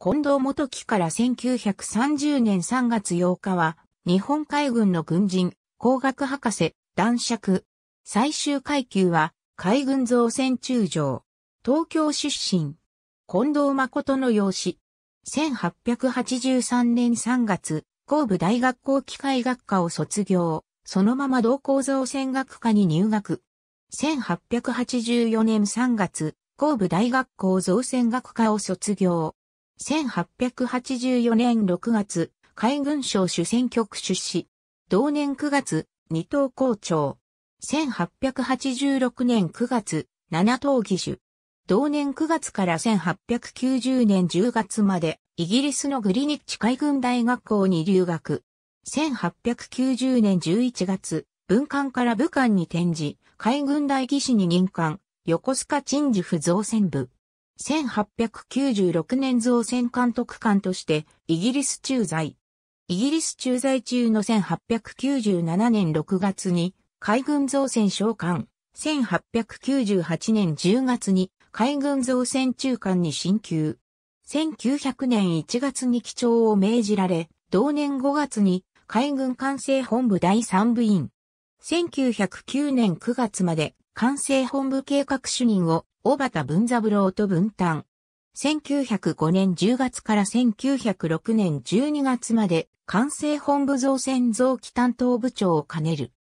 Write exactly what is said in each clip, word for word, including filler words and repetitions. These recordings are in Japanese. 近藤元樹からせんきゅうひゃくさんじゅうねんさんがつようかは、日本海軍の軍人、工学博士、男爵。最終階級は、海軍造船中将。東京出身。近藤誠の養子。せんはっぴゃくはちじゅうさんねんさんがつ、神戸大学校機械学科を卒業。そのまま同工造船学科に入学。せんはっぴゃくはちじゅうよねんさんがつ、神戸大学校造船学科を卒業。せんはっぴゃくはちじゅうよねんろくがつ、海軍省主戦局出資。同年くがつ、二等校長。せんはっぴゃくはちじゅうろくねんくがつ、七等義手。同年くがつからせんはっぴゃくきゅうじゅうねんじゅうがつまで、イギリスのグリニッチ海軍大学校に留学。せんはっぴゃくきゅうじゅうねんじゅういちがつ、文官から武官に転じ、海軍大技士に任官、横須賀鎮守府造船部。せんはっぴゃくきゅうじゅうろくねん造船監督官としてイギリス駐在。イギリス駐在中のせんはっぴゃくきゅうじゅうななねんろくがつに海軍造船少官、せんはっぴゃくきゅうじゅうはちねんじゅうがつに海軍造船中官に進級。せんきゅうひゃくねんいちがつに機長を命じられ、同年ごがつに海軍管制本部だいさん部員。せんきゅうひゃくきゅうねんくがつまで管制本部計画主任を小畑文三郎と分担。せんきゅうひゃくごねんじゅうがつからせんきゅうひゃくろくねんじゅうにがつまで管制本部造船臓器担当部長を兼ねる。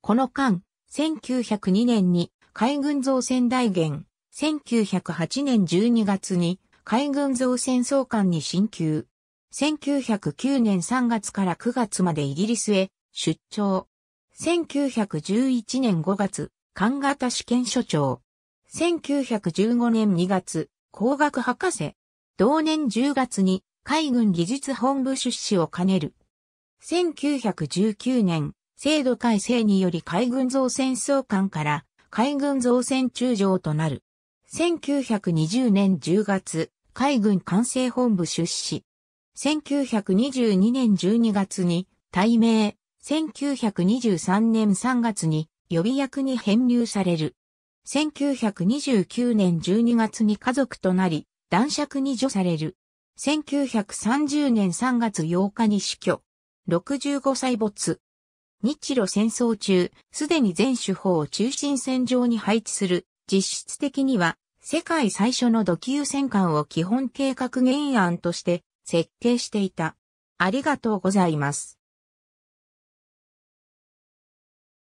この間、せんきゅうひゃくにねんに海軍造船大元、せんきゅうひゃくはちねんじゅうにがつに海軍造船総監に進級。せんきゅうひゃくきゅうねんさんがつからくがつまでイギリスへ出張。せんきゅうひゃくじゅういちねんごがつ、艦型試験所長。せんきゅうひゃくじゅうごねんにがつ、工学博士。同年じゅうがつに海軍技術本部出資を兼ねる。せんきゅうひゃくじゅうきゅうねん、制度改正により海軍造船総監から海軍造船中将となる。せんきゅうひゃくにじゅうねんじゅうがつ、海軍管制本部出資。せんきゅうひゃくにじゅうにねんじゅうにがつに大名、せんきゅうひゃくにじゅうさんねんさんがつに予備役に編入される。せんきゅうひゃくにじゅうきゅうねんじゅうにがつに家族となり、男爵に叙される。せんきゅうひゃくさんじゅうねんさんがつようかに死去。ろくじゅうごさい没。日露戦争中、すでに全手法を中心線上に配置する。実質的には、世界最初の土級戦艦を基本計画原案として設計していた。ありがとうございます。